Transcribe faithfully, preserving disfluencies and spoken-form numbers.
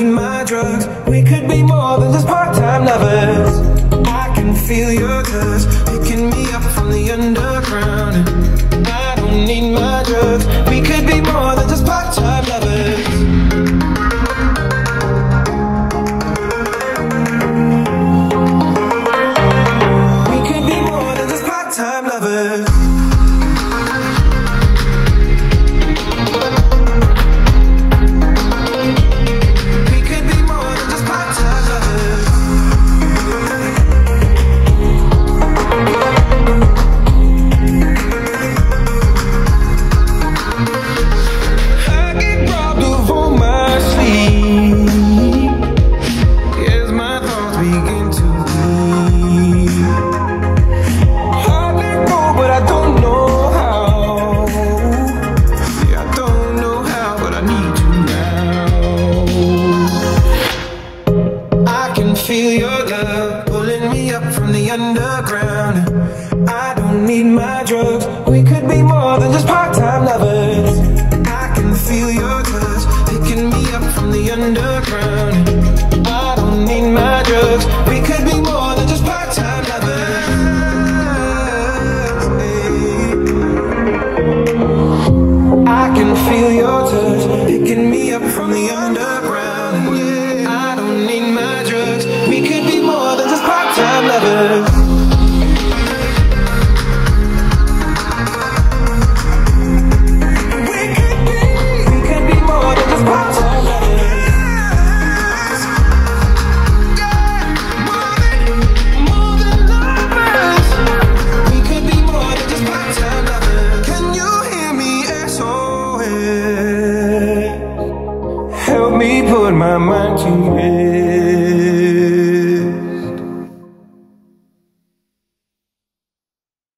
need my drugs. We could be more than just part-time lovers. I can feel your touch picking me up from the underground. I don't need my drugs. We could be more than just part-time lovers. We could be more than just part-time lovers. Feel your girl pulling me up from the underground. I don't need my drugs. We could be more than just part-time lovers. I can feel your touch picking me up from the underground. I don't need my drugs. We could be more than just part-time lovers. I can feel your touch picking me up from the underground. I don't need my drugs. We could be more than just part-time lovers. Help me put my mind to it.